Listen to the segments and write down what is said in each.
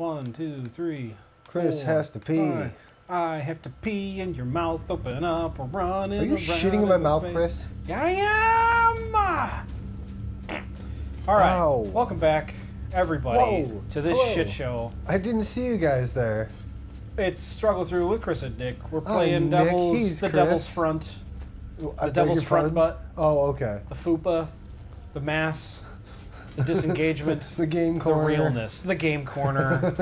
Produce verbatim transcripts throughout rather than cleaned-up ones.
One, two, three. Chris four, has to pee. Five. I have to pee and your mouth open up or run in. Are you shitting in my mouth, space. Chris? Yeah, I am. All right. Ow. Welcome back, everybody, Whoa. to this Hello. shit show. I didn't see you guys there. It's Struggle Through with Chris and Nick. We're playing oh, Devil's Nick, the Chris. Devil's Front. I the Devil's Front Butt. Oh, okay. The Fupa, the Mass, the Disengagement, the Game Corner, the Realness, the Game Corner.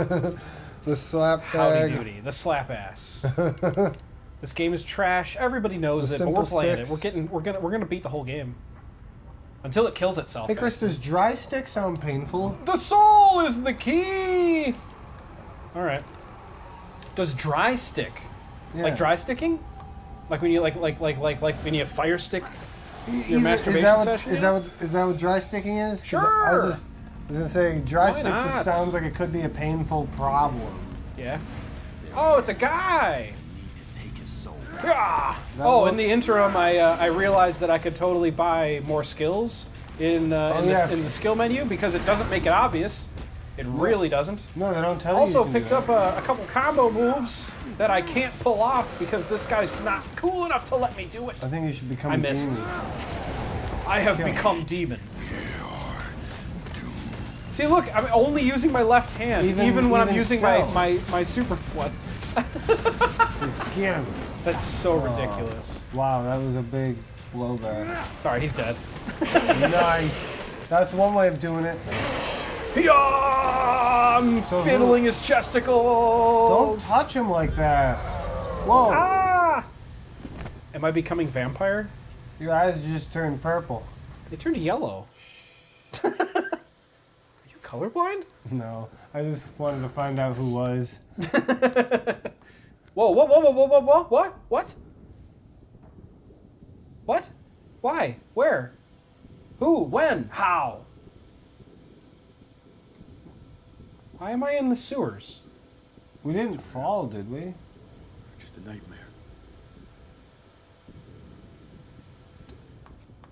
The slap bag. Howdy doody. The slap ass. This game is trash. Everybody knows it, but we're playing sticks. it. We're getting. We're gonna. We're gonna beat the whole game until it kills itself. Hey Chris, does dry stick sound painful? The soul is the key. All right. Does dry stick, yeah. like dry sticking, like when you like like like like like when you fire stick your is masturbation that what, session? Is that what is that what dry sticking is? Sure. I was just, I was gonna say, dry stick just sounds like it could be a painful problem. Yeah. Oh, it's a guy! Yeah. Oh, in the interim, I uh, I realized that I could totally buy more skills in uh, oh, in, yeah. the, in the skill menu because it doesn't make it obvious. It really doesn't. No, they don't tell you. Also picked up a, a couple combo moves that I can't pull off because this guy's not cool enough to let me do it. I think you should become. I missed. Demon. I have become demon. See, look, I'm only using my left hand, even, even when even I'm using my, my, my super foot. That's so oh. ridiculous. Wow, that was a big blow there. Sorry, he's dead. Nice. That's one way of doing it. Yeah, I'm so fiddling who, his chesticles. Don't touch him like that. Whoa. Ah. Am I becoming vampire? Your eyes just turned purple. They turned yellow. Colorblind? No, I just wanted to find out who was. whoa, whoa, whoa, whoa, whoa, whoa, whoa, what? What? What? Why? Where? Who? When? How? Why am I in the sewers? We didn't fall, did we? Just a nightmare.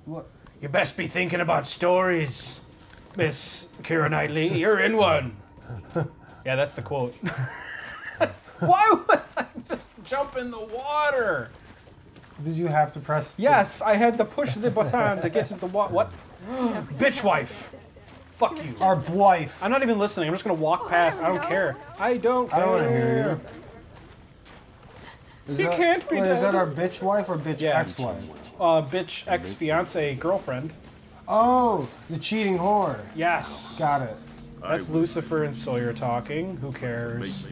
What? You best be thinking about stories. Miss Keira Knightley, you're in one. Yeah, that's the quote. Why would I just jump in the water? Did you have to press? Yes, I had to push the button to get into the water. What? Bitch wife. Fuck you. Our wife. I'm not even listening. I'm just going to walk past. I don't care. I don't care. I don't hear you. He can't be dead. Is that our bitch wife or bitch ex-wife? Uh, bitch ex-fiance girlfriend. Oh, the cheating whore. Yes. Got it. That's Lucifer and Sawyer talking. Who cares?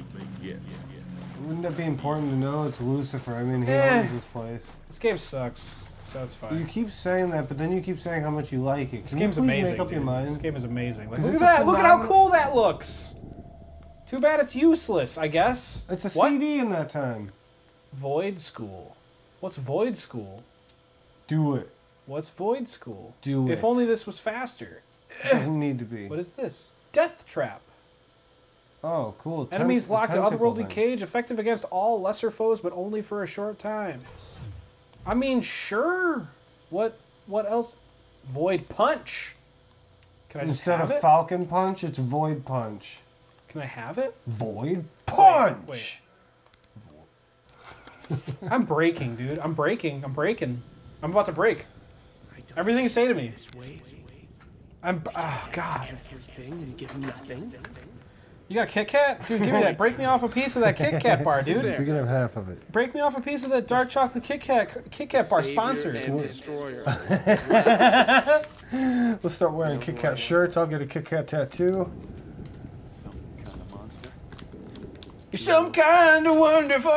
Wouldn't it be important to know it's Lucifer? I mean, he eh. owns this place. This game sucks, so that's fine. You keep saying that, but then you keep saying how much you like it. Can this game's amazing. Make up your mind? This game is amazing. Like, look at that. Look at how cool that looks. Too bad it's useless, I guess. It's a what? C D in that time. Void School. What's Void School? Do it. What's Void School? Do it. If only this was faster. It doesn't need to be. What is this? Death Trap. Oh, cool. Tem Enemies locked in otherworldly thing. cage, effective against all lesser foes, but only for a short time. I mean, sure. What? What else? Void Punch. Can I just Instead have of it? Falcon Punch, it's Void Punch. Can I have it? Void Punch. Wait. wait. I'm breaking, dude. I'm breaking. I'm breaking. I'm about to break. Everything you say to me. I'm. Oh God. Everything and give nothing. You got a Kit Kat, dude? Give me that. Break me off a piece of that Kit Kat bar, dude. You can have half of it. Break me off a piece of that dark chocolate Kit Kat Kit Kat bar, sponsored. And destroyer. Let's start wearing Kit Kat shirts. I'll get a Kit Kat tattoo. You're some kind of wonderful.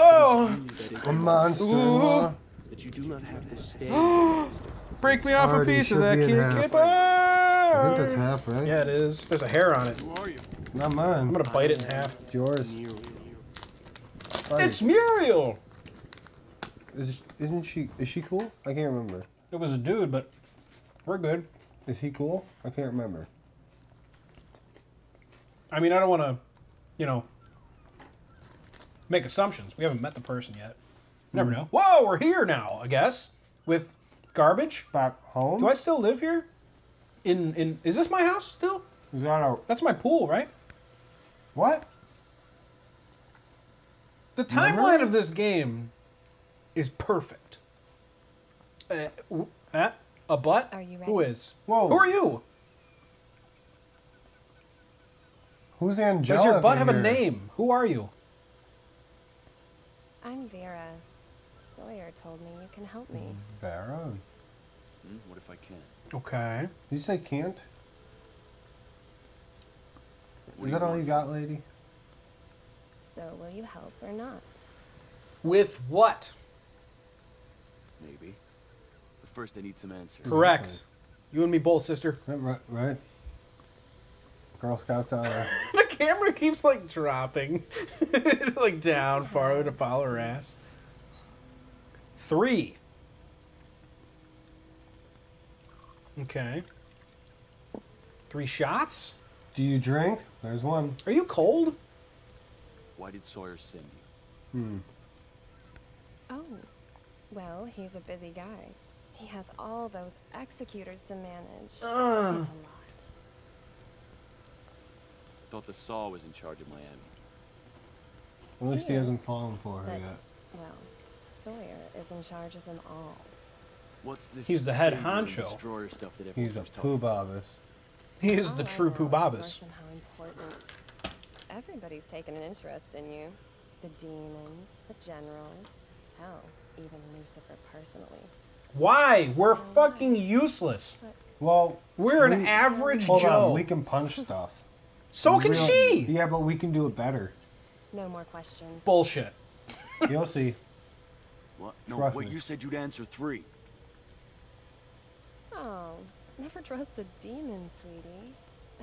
A monster. That you do not have this stand. Break me off Already a piece of that kid kid bar. I think that's half, right? Yeah, it is. There's a hair on it. Who are you? Not mine. I'm gonna bite it in half. It's yours. Muriel. It's Muriel. Is isn't she? Is she cool? I can't remember. It was a dude, but we're good. Is he cool? I can't remember. I mean, I don't want to, you know, make assumptions. We haven't met the person yet. You never know. Whoa, we're here now. I guess with. Garbage. Back home. Do I still live here? In in is this my house still? Is that our... That's my pool, right? What? The timeline of this game is perfect. Uh, uh, a butt? Are you ready? Who is? Whoa. Who are you? Who's Angelica? Does your butt have here? a name? Who are you? I'm Vera. Sawyer told me you can help me. Vera? Hmm, what if I can't? Okay. Did you say can't? Is that all you got, lady? So will you help or not? With what? Maybe. But first I need some answers. Correct. Okay. You and me both, sister. Right, right. Girl Scouts are... Uh... The camera keeps, like, dropping. Like, down, farther to follow her ass. Three. Okay. Three shots? Do you drink? There's one. Are you cold? Why did Sawyer send you? Hmm. Oh. Well, he's a busy guy. He has all those executors to manage. Uh. It's a lot. Thought the Saw was in charge of Miami. At least he hasn't fallen for her yet. Well, Sawyer is in charge of them all. What's this? He's the head honcho. He's a poobabas. He is the true poobabas. Everybody's taken an interest in you. The demons, the generals, hell, even Lucifer personally. Why? We're fucking useless. Well, we're an average Joe. Hold on, we can punch stuff. So can she! Yeah, but we can do it better. No more questions. Bullshit. You'll see. What? No, what? You said you'd answer three. Oh, never trust a demon, sweetie.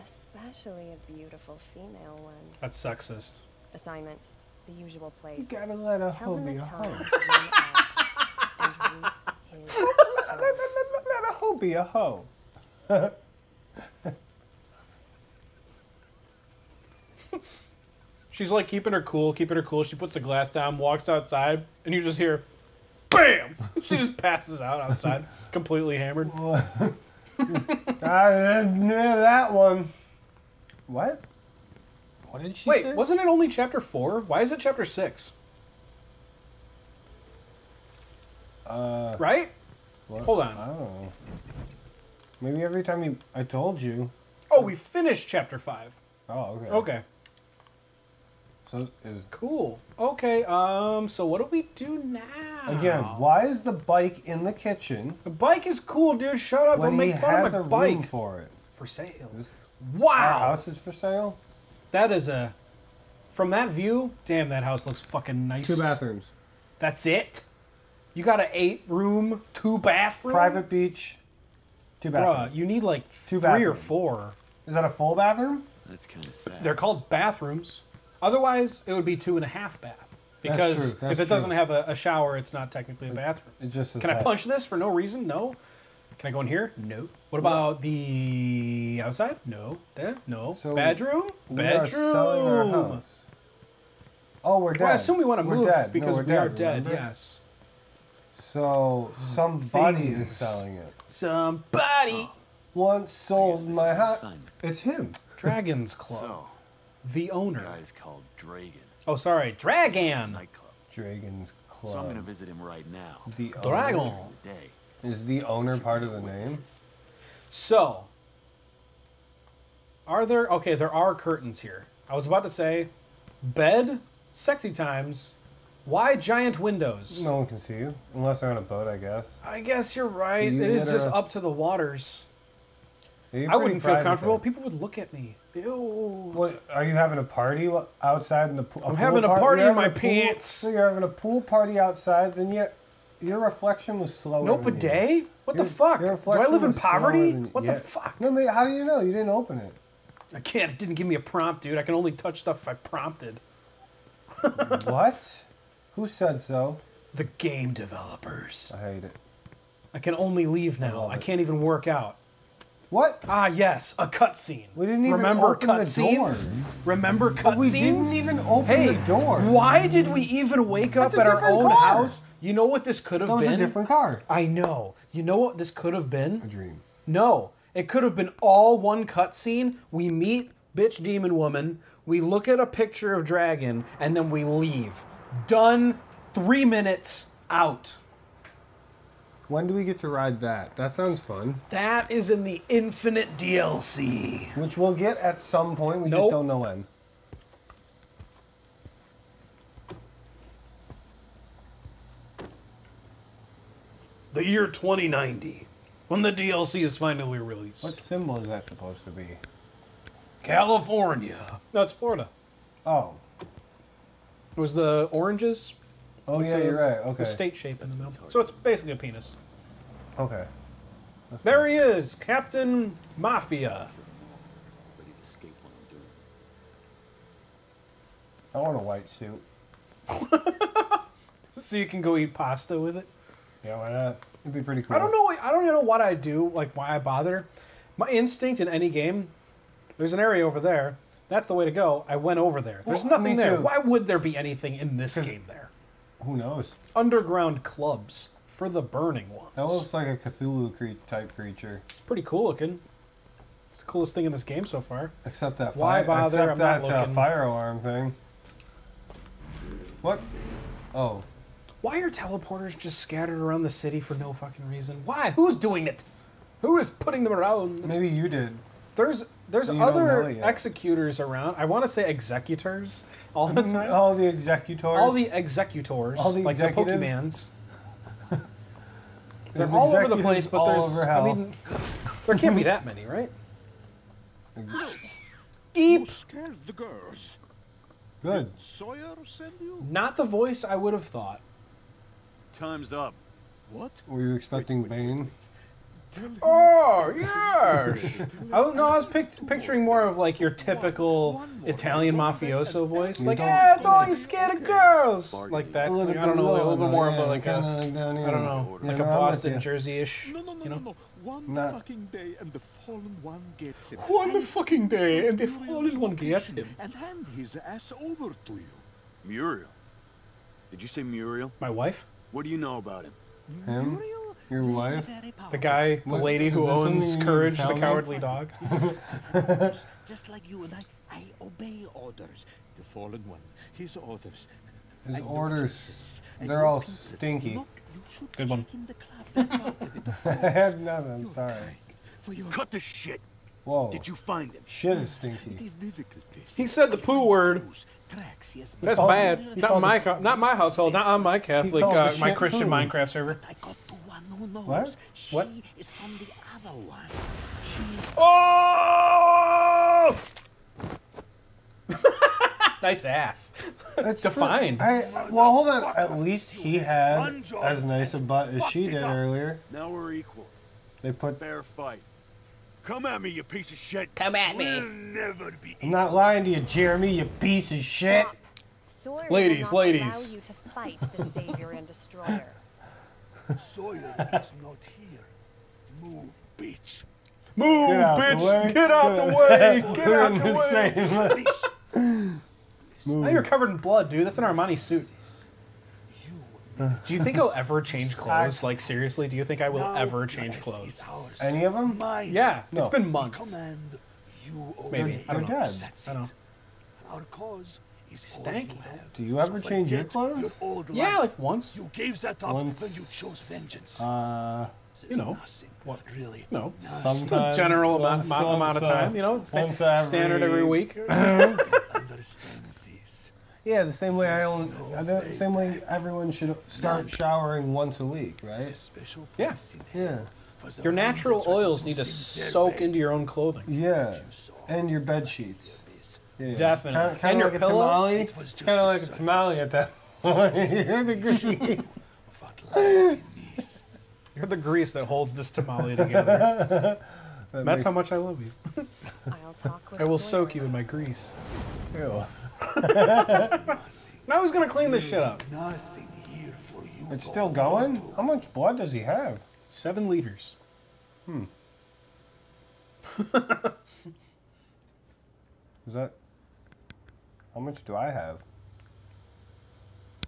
Especially a beautiful female one. That's sexist. Assignment. The usual place. You gotta let her hold your hoe. Let a hoe be a hoe. She's like keeping her cool, keeping her cool. She puts the glass down, walks outside, and you just hear, BAM! She just passes out outside, completely hammered. Just, I knew that one. What? What did she Wait, say? Wait, wasn't it only chapter four? Why is it chapter six? Uh, right? What? Hold on. I don't know. Maybe every time you, I told you. Oh, we finished chapter five. Oh, okay. Okay. So is cool. Okay, um, so what do we do now? Again, why is the bike in the kitchen? The bike is cool, dude. Shut up. Don't make fun of my bike. Room for it. For sale. Wow. Our house is for sale? That is a... From that view, damn, that house looks fucking nice. Two bathrooms. That's it? You got an eight-room, two-bathroom? Private beach, two bathrooms. Bruh, you need like two three bathroom. or four. Is that a full bathroom? That's kind of sad. They're called bathrooms. Otherwise, it would be two and a half bath. Because That's true. That's if it true. doesn't have a, a shower, it's not technically a bathroom. It just is Can I that. punch this for no reason? No. Can I go in here? No. What about no. the outside? No. There? No. So bedroom? We bedroom. Are selling our house. Oh, we're dead. Well, I assume we want to we're move dead. because no, we dead. are dead. Remember? Yes. So somebody Things. is selling it. Somebody once sold my house. It's him. Dragon's Club. So. The owner. The guy's called Dragon. Oh, sorry, Dragon. Nightclub. Dragon's Club. So I'm gonna visit him right now. The Dragon. Owner. Is the owner part of the name? So, are there? Okay, there are curtains here. I was about to say, bed, sexy times. Why giant windows? No one can see you unless they're on a boat, I guess. I guess you're right. You it is just up to the waters. I wouldn't feel comfortable. Though. People would look at me. Ew. What, are you having a party outside in the pool? I'm having a party in my pants. So you're having a pool party outside, then yet your reflection was slower. No bidet? What the fuck? Do I live in poverty? What the fuck? No, mate, how do you know? You didn't open it. I can't. It didn't give me a prompt, dude. I can only touch stuff if I prompted. What? Who said so? The game developers. I hate it. I can only leave now. I can't even work out. What? Ah, yes, a cutscene. We didn't even Remember open cut the scenes? door. Remember cutscenes? We didn't even open hey, the door. Why did we even wake up That's at our own car. house? You know what this could have been? That was been? a different car. I know. You know what this could have been? A dream. No, it could have been all one cutscene. We meet bitch demon woman. We look at a picture of Dragon, and then we leave. Done. Three minutes out. When do we get to ride that? That sounds fun. That is in the Infinite D L C. Which we'll get at some point. We nope. just don't know when. The year twenty ninety. When the D L C is finally released. What symbol is that supposed to be? California. No, it's Florida. Oh. It was the oranges. Oh, yeah, the, you're right. Okay. The state shape in the middle. So it's basically a penis. Okay. That's there right. he is, Captain Mafia. I want a white suit. So you can go eat pasta with it? Yeah, why not? It'd be pretty cool. I don't know. I don't even know what I do, like why I bother. My instinct in any game, there's an area over there. That's the way to go. I went over there. There's well, nothing there. Too. Why would there be anything in this game there? Who knows? Underground clubs for the burning ones. That looks like a Cthulhu-type creature. It's pretty cool looking. It's the coolest thing in this game so far. Except that fire. Why bother? Except I'm that not looking. Uh, fire alarm thing. What? Oh. Why are teleporters just scattered around the city for no fucking reason? Why? Who's doing it? Who is putting them around? Maybe you did. There's there's you other executors around. I want to say executors all the time. All the executors. All the executors. All the like the Pokemans. They're all over the place, but there's I mean there can't be that many, right? Eep. Scared the girls. Good. Did Sawyer send you? Not the voice I would have thought. Time's up. What? Were you expecting Bane? Oh, yes! I, no, I was pic picturing more of like your typical Italian mafioso voice. Like, hey, don't you scared of girls! Like that. Like, I don't know, like a little bit more of a, like a, I don't know, like a Boston, Jersey-ish, you know? One fucking day and the fallen one gets him. One fucking day and the fallen one gets him. And hand his ass over to you. Muriel? Did you say Muriel? My wife? What do you know about him? Him? Your wife? The guy, the what, lady who owns Courage the Cowardly Dog? Just like you and I, I obey orders. The fallen one, his orders. His orders, they're all stinky. Good one. I have none, I'm sorry. Cut the shit. Whoa. Did you find him? Shit is stinky. He said the poo word. That's bad. Not my, not my household, not on my Catholic, uh, my Christian Minecraft server. What? She what? Is from the other ones. She's oh! Nice ass. That's defined. I, well, hold on. At least he had as nice a butt as she did earlier. Now we're equal. They put fair fight. Come at me, you piece of shit. Come at me. We'll never be equal. I'm not lying to you, Jeremy. You piece of shit. Stop. Ladies, ladies. Allow you to fight the savior and destroyer. Sawyer is not here. Move, bitch. Move, bitch. Get out the way. Get out the way. Get out the way. Now you're covered in blood, dude. That's an Armani suit. Do you think I'll ever change clothes? Like, seriously, do you think I will ever change clothes? Any of them? Yeah. No. It's been months. Maybe. I don't know. I don't know. Our cause. Stanky. Do you ever so change your clothes? Your yeah, like once. You gave that up once. When you chose vengeance. Uh, you know, what really? No, just a general amount, amount, amount of time. You know, st every... standard every week. Yeah, the same way I only, the same way everyone should start showering once a week, right? Yeah, yeah. Your natural oils need to soak into your own clothing. Yeah, and your bed sheets. Yeah. Definitely. Kind of, kind of like your pillow? It was just kind of like a tamale at that point. You're the grease. You're the grease that holds this tamale together. That That's how much I love you. I'll talk with I will Sawyer. Soak you in my grease. Ew. Now he's going to clean this shit up. Here for you, it's still going? How much blood does he have? Seven liters. Hmm. Is that... How much do I have?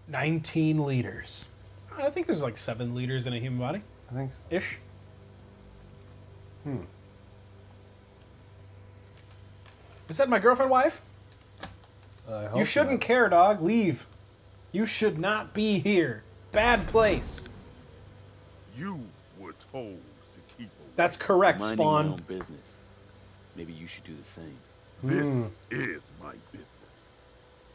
nineteen liters. I think there's like seven liters in a human body. I think so. Ish. Hmm. Is that my girlfriend wife? Uh, I hope you shouldn't not. care, dog. Leave. You should not be here. Bad place. You were told to keep away. That's correct, Spawn. Minding my own business. Maybe you should do the same. This mm. is my business.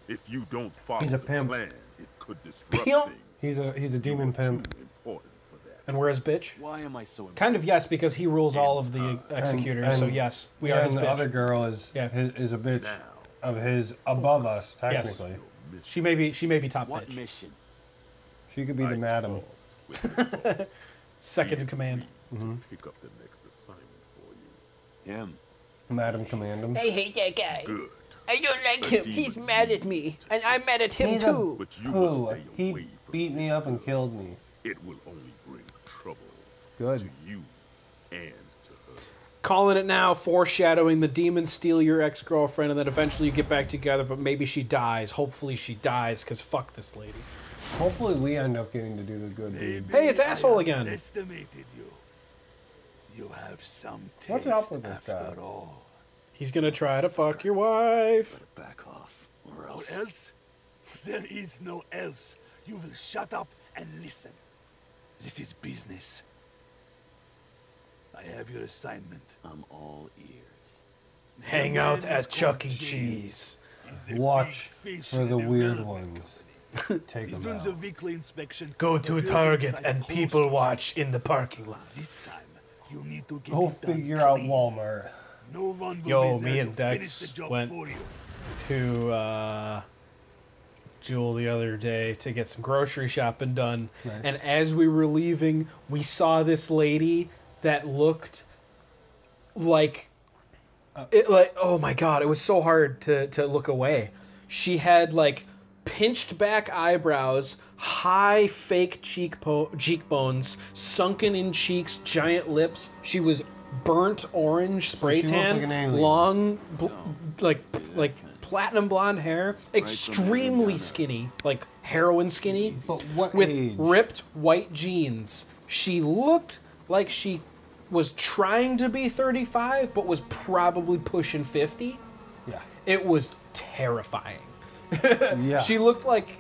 If you don't follow the pimp. plan, it could disrupt pimp. things. He's a he's a demon pimp. Important for that. And we're his bitch. Why am I so important? Kind of yes, because he rules all of the executors. And, and, so yes, we yeah, are his and bitch. The other girl is yeah. his, is a bitch now, of his above us technically. Yes. She may be she may be top what bitch. Mission? She could be the madam. Second in command. Mm-hmm. Pick up the next assignment for you. Him. Madam Commandum. I hate that guy. Good. I don't like him. He's mad at me, and I'm mad at him He's too. But you oh, he beat me up and killed me. It will only bring trouble Good. to you and to her. Calling it now, foreshadowing the demons steal your ex-girlfriend, and then eventually you get back together, but maybe she dies. Hopefully she dies, because fuck this lady. Hopefully we end up getting to do the good deed. Hey, it's asshole again. Estimated you. You have some taste What's up with this guy? All. He's gonna try to fuck your wife. Better back off, or else. What else? There is no else. You will shut up and listen. This is business. I have your assignment. I'm all ears. Hang the out at Chuck E. Cheese. Cheese. Watch for the weird ones. Take He's them out. Weekly inspection. Go to a Target and people watch in the parking lot. This time, you need to get Go figure out clean. Walmart. No one Yo, me and Dex went to uh, Jewel the other day to get some grocery shopping done. Nice. And as we were leaving, we saw this lady that looked like, it, like oh my god, it was so hard to, to look away. She had like pinched back eyebrows, high fake cheekpo cheekbones, sunken in cheeks, giant lips. She was burnt orange spray so tan, like long, no, like like platinum blonde hair, right, extremely skinny, like heroin skinny, but what with age? ripped white jeans. She looked like she was trying to be thirty-five, but was probably pushing fifty. Yeah, it was terrifying. Yeah, she looked like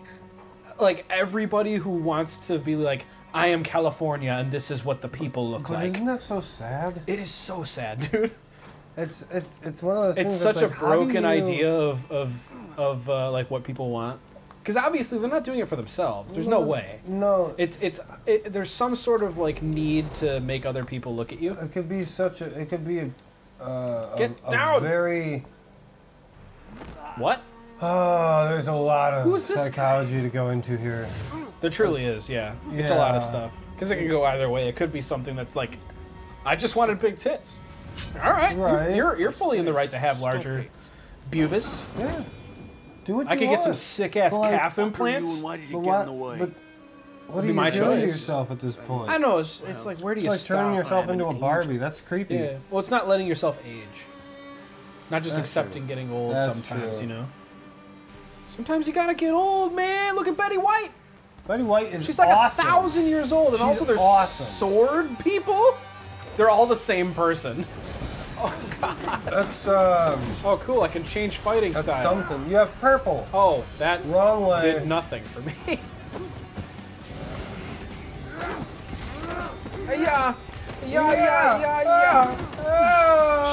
like everybody who wants to be like, I am California, and this is what the people look but like. Isn't that so sad? It is so sad, dude. It's it's it's one of those. It's things such that's a like, broken you... idea of of of uh, like what people want, because obviously they're not doing it for themselves. There's well, no way. No. It's it's it, there's some sort of like need to make other people look at you. It could be such a. It could be a. Uh, Get a, down. A very. What? Oh, there's a lot of psychology guy? to go into here. There truly is, yeah. yeah. It's a lot of stuff. Because it can go either way. It could be something that's like, I just wanted big tits. All right, right. You're, you're fully in the right to have larger pubis. Yeah, do what you I could want. get some sick ass but calf like, implants. You why did you but get what, in the way? But what are you doing choice? to yourself at this point? I know. It's, it's like where do it's you like stop? It's like turning yourself into a Barbie. That's creepy. Yeah. Well, it's not letting yourself age. Not just that's accepting true. getting old. That's sometimes true. you know. Sometimes you gotta get old, man. Look at Betty White. Betty White is She's like awesome. a thousand years old, and She's also there's awesome. sword people. They're all the same person. Oh god. That's um. Oh cool, I can change fighting that's style. Something. You have purple. Oh, that Wrong way. did nothing for me. Yeah, yeah, yeah, yeah, yeah. Oh.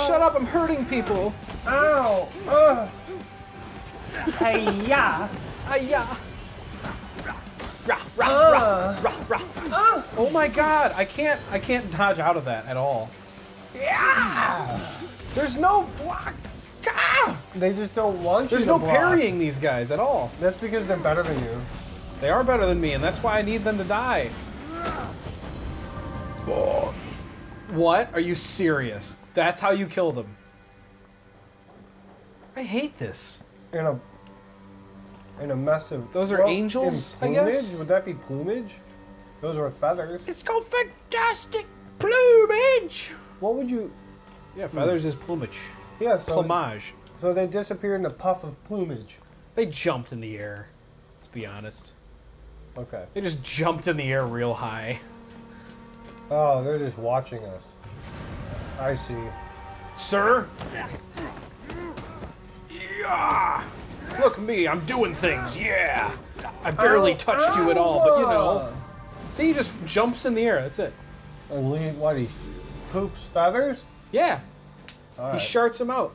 Shut up! I'm hurting people. Ow. Uh. Hey yeah. Hey yeah. Rah, rah, uh, rah, rah, rah. Uh, oh my god, I can't I can't dodge out of that at all. Yeah. There's no block. Ah! They just don't want There's you to There's no block. parrying these guys at all. That's because they're better than you. They are better than me, and that's why I need them to die. Oh. What? Are you serious? That's how you kill them. I hate this. In a In a mess of those are well, angels. I guess would that be plumage? Those are feathers. It's called fantastic plumage. What would you? Yeah, feathers mm. is plumage. Yeah, so plumage. So they disappeared in a puff of plumage. They jumped in the air. Let's be honest. Okay. They just jumped in the air real high. Oh, they're just watching us. I see. Sir. Yeah. Look at me, I'm doing things, yeah! I barely ow, touched ow, you at all, but you know. See, he just jumps in the air. That's it. And Lee, what, he poops feathers? Yeah. All right. He sharts them out.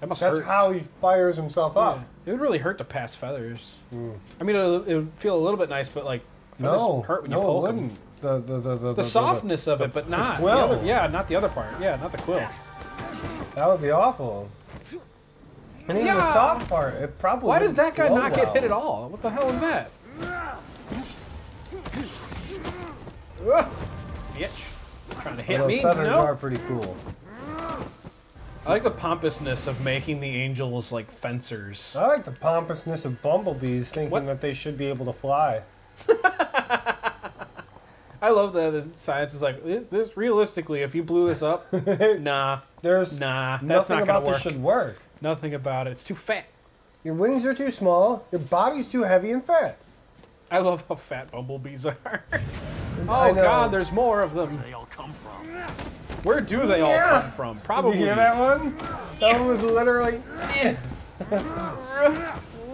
That must That's hurt. How he fires himself up. Yeah. It would really hurt to pass feathers. Mm. I mean, it would feel a little bit nice, but like, feathers no, hurt when no, you poke it wouldn't. Them. The, the, the, the, the, the softness the, of it, but not the quill. The other, yeah, not the other part. Yeah, not the quill. That would be awful. And even yeah. the soft part, it probably why does that guy not well. get hit at all? What the hell is that? Ugh, bitch. Trying to hit well, me? Feathers no. are pretty cool. I like the pompousness of making the angels like fencers. I like the pompousness of bumblebees thinking what? that they should be able to fly. I love that science is like, this, this realistically, if you blew this up, nah. There's nah, that's not gonna work. Nothing about this should work. Nothing about it. It's too fat. Your wings are too small. Your body's too heavy and fat. I love how fat bumblebees are. Oh God, there's more of them. Where do they all come from? Where do they yeah. all come from? Probably. Did you hear that one? That one was literally.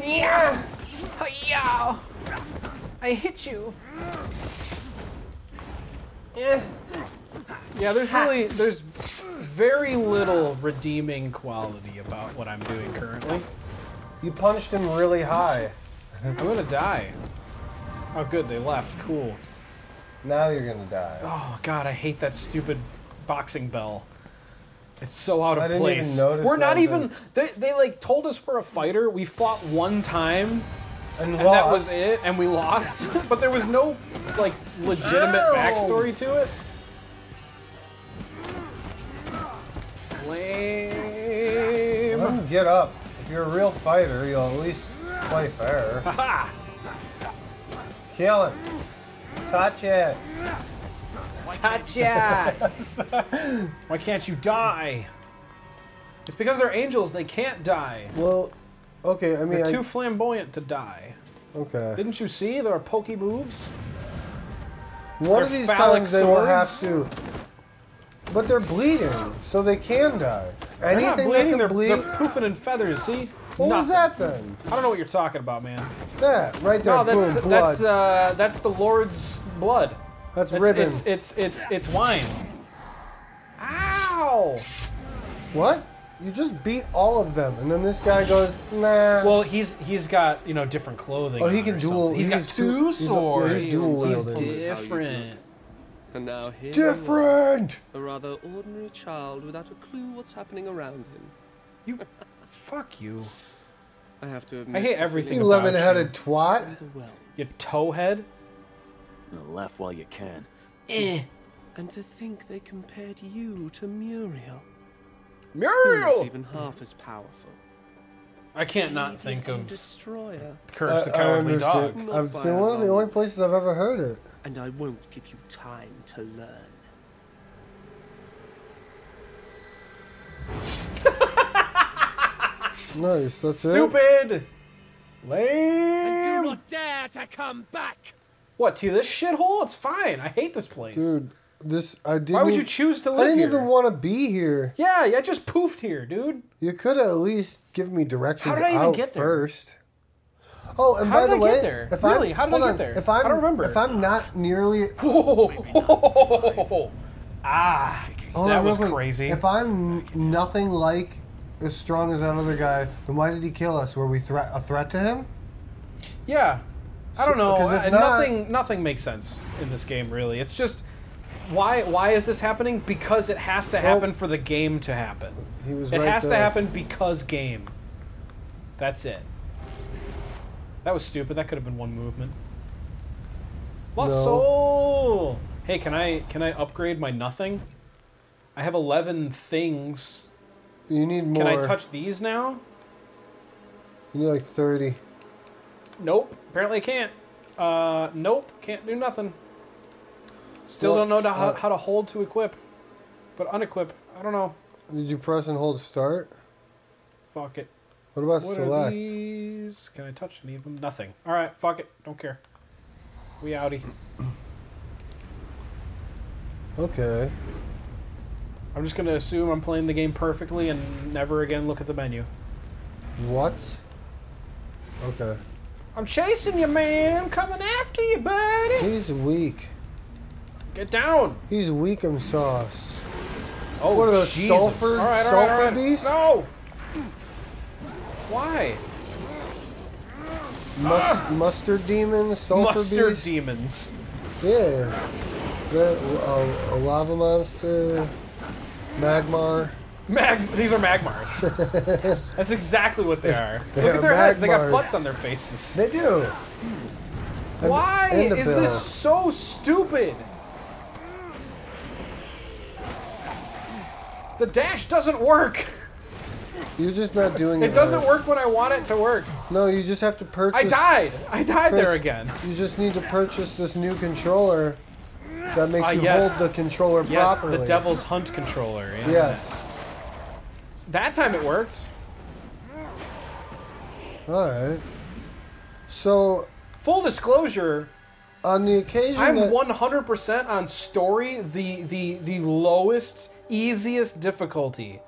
Yeah. Yeah. I hit you. Yeah. Yeah, there's really there's very little redeeming quality about what I'm doing currently. You punched him really high. I'm gonna die. Oh good, they left. Cool. Now you're gonna die. Oh God, I hate that stupid boxing bell. It's so out of I didn't place. Even notice we're not something. even they they like told us we're a fighter. We fought one time. And, and that was it, and we lost. But there was no, like, legitimate Ow. backstory to it. Lame. Let him get up. If you're a real fighter, you'll at least play fair. Ha ha! Kill him. Touch it. Touch it. Why can't you die? It's because they're angels. They can't die. Well. Okay, I mean, they're too I... flamboyant to die. Okay. Didn't you see there are pokey moves? One of these times swords? They will have to. But they're bleeding, so they can die. They're Anything not bleeding, can they're, bleed... they're poofing in feathers. See? What Nothing. was that then? I don't know what you're talking about, man. That right there. No, that's boom, that's blood. Uh, that's the Lord's blood. That's it's, ribbon. It's it's it's it's wine. Ow! What? You just beat all of them, and then this guy goes, nah. Well, he's he's got you know different clothing. Oh, he can duel. He's, he's got two, two swords. He's, dual he's different. And now here different. I was, a rather ordinary child without a clue what's happening around him. You, fuck you. I have to admit. I hate everything you about you. You lemon-headed twat. You towhead. And laugh while you can. Eh. And to think they compared you to Muriel. Muriel! Not even half as powerful. I can't Save not think of Destroyer. Courage the Cowardly Dog. It's one of the only places I've ever heard it. And I won't give you time to learn. Nice, that's Stupid. it. Stupid! Lame! And do not dare to come back! What, to this shithole? It's fine. I hate this place. Dude. This, I didn't, Why would you choose to live here? I didn't here? even want to be here. Yeah, I just poofed here, dude. You could have at least given me directions How did I even out get there? first. Oh, and How by did the I way, get there? If really? I'm, How did I get on. there? If I'm, I don't remember. If I'm not nearly... Ah, oh, that was crazy. If I'm nothing like as strong as that other guy, then why did he kill us? Were we thre a threat to him? Yeah. I don't know. So, I, not, nothing, nothing makes sense in this game, really. It's just... Why why is this happening? Because it has to happen oh. for the game to happen. He was it right has there. to happen because game. That's it. That was stupid. That could have been one movement. Lost no. soul. Hey, can I can I upgrade my nothing? I have eleven things. You need more. Can I touch these now? You need like thirty. Nope. Apparently I can't. Uh, nope. Can't do nothing. Still well, don't know how, uh, how to hold to equip, but unequip, I don't know. Did you press and hold start? Fuck it. What about what select? Are these? Can I touch any of them? Nothing. All right, fuck it. Don't care. We outie. Okay. I'm just going to assume I'm playing the game perfectly and never again look at the menu. What? Okay. I'm chasing you, man. I'm coming after you, buddy. He's weak. Get down. He's weakum sauce. Oh, what are those Jesus. sulfur, all right, all right, sulfur all right. beasts? No. Why? Mus ah. Mustard demons, sulfur Mustard beasts. demons. Yeah. The, uh, a lava monster, magmar. Mag these are magmars. That's exactly what they are. They Look are at their magmars. heads. They got butts on their faces. They do. And, Why and is bill. this so stupid? The dash doesn't work. You're just not doing it. It doesn't right. work when I want it to work. No, you just have to purchase. I died. I died purchase, there again. You just need to purchase this new controller that makes uh, you yes. hold the controller yes, properly. Yes, the Devil's Hunt controller. Yeah. Yes. That time it worked. All right. So, full disclosure, on the occasion I'm one hundred percent on story, the the the lowest, easiest difficulty,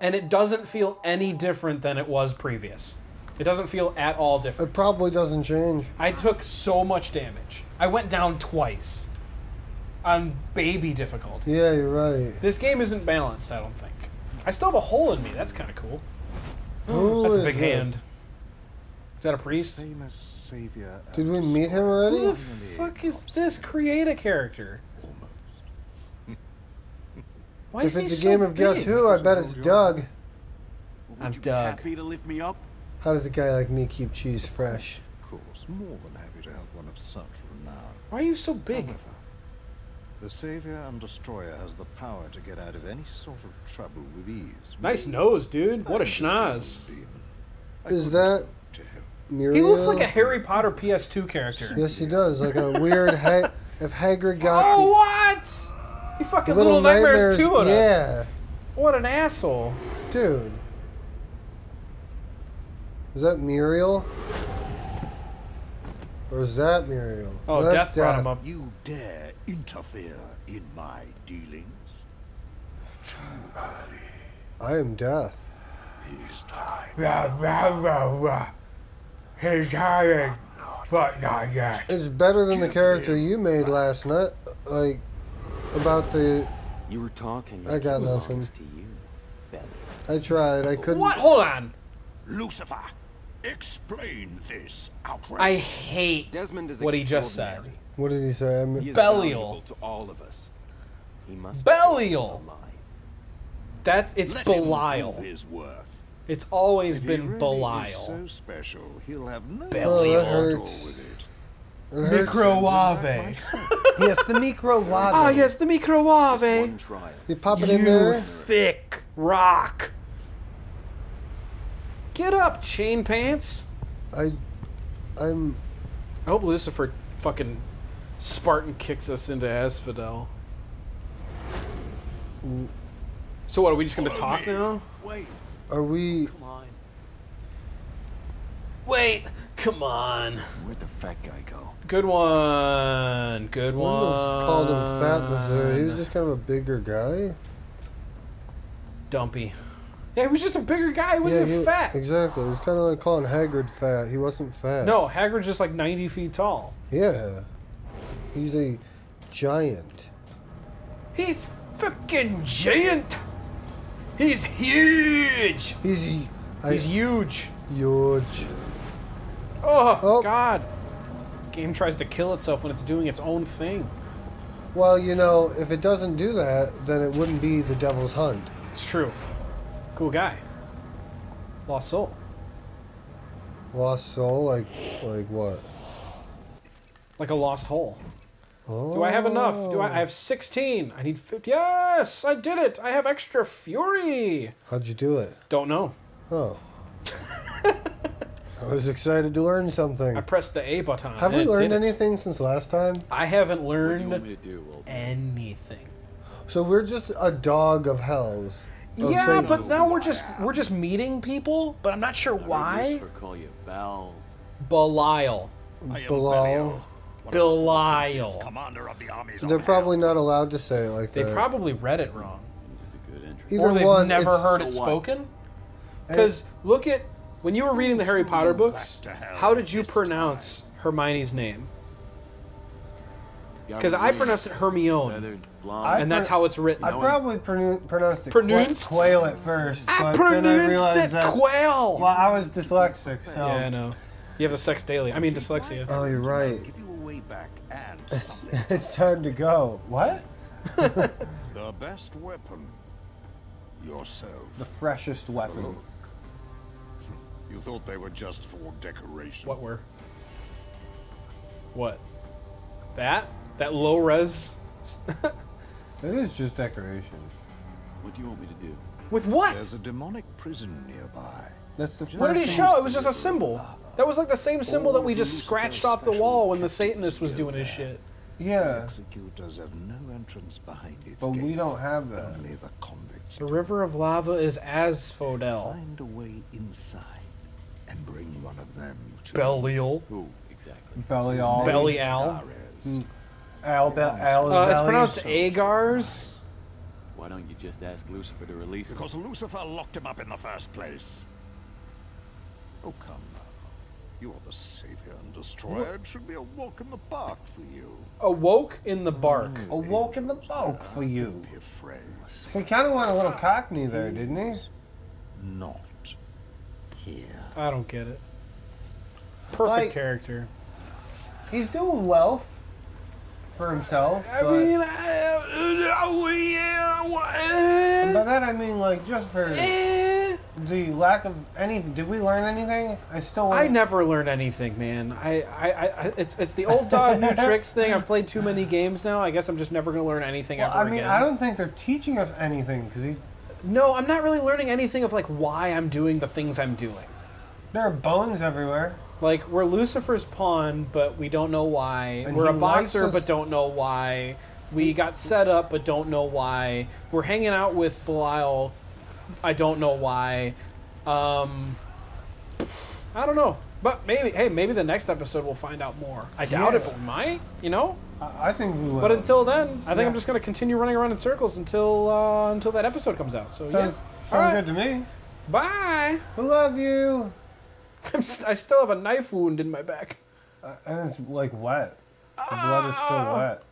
and it doesn't feel any different than it was previous. It doesn't feel at all different. It probably doesn't change. I took so much damage. I went down twice on baby difficulty. Yeah, you're right. This game isn't balanced, I don't think. I still have a hole in me. That's kind of cool. Who That's a big hand. Is that a priest? Famous savior. Did we meet him already? Who the fuck is this? Create a character. Almost. Why is he so big? If it's a game of Guess Who, I bet it's Doug. I'm Doug. Happy to lift me up? How does a guy like me keep cheese fresh? Of course, more than happy to help one of such renown. Why are you so big? However, the savior and destroyer has the power to get out of any sort of trouble with ease. Nice nose, dude. What a schnoz. Is that Muriel? He looks like a Harry Potter P S two character. Yes, he does. Like a weird... ha if Hagrid got... Oh, what? He fucking Little, little Nightmares, Nightmares two on yeah. us. Yeah. What an asshole. Dude. Is that Muriel? Or is that Muriel? Oh, That's Death brought Death. him up. You dare interfere in my dealings? I am Death. He's tired. Rah, rah, rah, rah. He's tired, but not yet. It's better than Give the character you made last night. Like, about the... You were talking. I got nothing. To you, I tried. I couldn't... What? Hold on. Lucifer. Explain this outrage. I hate Desmond is what he just said. What did he say? I mean, Belial. To all of us. He must Belial. That it's Let Belial. His worth. It's always if been really Belial. So special, he'll have no Belial. Oh, microwave. Yes, the microwave. Ah, oh, yes, the microwave. You pop it you in there. Thick rock. Get up, chain pants. I, I'm. I hope Lucifer fucking Spartan kicks us into Asphodel. Mm. So what? Are we just gonna Follow talk me. now? Wait. Are we? Come on. Wait. Come on. Where'd the fat guy go? Good one. Good one. Almost called him fat, was there? He was just kind of a bigger guy. Dumpy. Yeah, he was just a bigger guy. He wasn't yeah, he, fat. Exactly. It was kind of like calling Hagrid fat. He wasn't fat. No, Hagrid's just like ninety feet tall. Yeah. He's a giant. He's fucking giant. He's huge. He's, I, He's huge. Huge. Oh, oh, God. Game tries to kill itself when it's doing its own thing. Well, you know, if it doesn't do that, then it wouldn't be the Devil's Hunt. It's true. Cool guy. Lost soul. Lost soul? Like, like what? Like a lost hole. Oh. Do I have enough? Do I, I have sixteen. I need fifty. Yes! I did it! I have extra fury! How'd you do it? Don't know. Oh. I was excited to learn something. I pressed the A button. Have we learned anything since last time? I haven't learned what do you want me to do, Will? anything. So we're just a dog of hells. Don't yeah, but now we're just we're just meeting people, but I'm not sure why. Call you Bel Belial. Belial. Belial. Commander of the armies. They're probably not allowed to say it like that. They probably read it wrong. Either or they've one, never heard it spoken. Because look at When you were reading the Harry Potter books, how did you pronounce Hermione's name? Because I pronounced it Hermione, and that's how it's written. I probably pronounced it quail at first. I pronounced it quail! Well, I was dyslexic, so... Yeah, I know. You have a sex daily. I mean dyslexia. Oh, you're right. It's, it's time to go. What? The best weapon. Yourself. The freshest weapon. Look. You thought they were just for decoration. What were? What? That? That low res? That is just decoration. What do you want me to do? With what? There's a demonic prison nearby. That's the Where did he show? It was just a symbol. That was like the same symbol All that we just scratched off the wall when the Satanist was doing his shit. Yeah. The executors have no entrance behind its But gates. We don't have that. Only the convicts. The river of lava is Asphodel. Find a way inside and bring one of them to Belial. Who exactly? Belial. Belial. Mm. Al, Al uh, it's pronounced Agars. Why don't you just ask Lucifer to release him? Because Lucifer locked him up in the first place. Oh, come now. You are the savior and destroyer. It should be a walk in the bark for you. A walk in the bark. A walk in the bark for you. Don't be afraid. He kind of went a little cockney there, didn't he? Not here. I don't get it. Perfect like, character. He's doing wealth. For himself. I but mean, I, oh yeah, what? By that I mean, like, just for eh. the lack of any. Did we learn anything? I still. Wouldn't. I never learn anything, man. I, I, I it's, it's the old dog, new tricks thing. I've played too many games now. I guess I'm just never gonna learn anything well, ever I mean, again. I don't think they're teaching us anything because he. No, I'm not really learning anything of like why I'm doing the things I'm doing. There are bones everywhere. Like, we're Lucifer's pawn, but we don't know why. And we're a boxer, but don't know why. We got set up, but don't know why. We're hanging out with Belial. I don't know why. Um, I don't know. But maybe, hey, maybe the next episode we'll find out more. I doubt yeah. it, but we might, you know? I, I think we will. But until then, I think yeah. I'm just going to continue running around in circles until uh, until that episode comes out. So, sounds, yeah. Sounds All right. good to me. Bye. We love you. I'm st I still have a knife wound in my back. Uh, and it's like wet. The blood is still wet.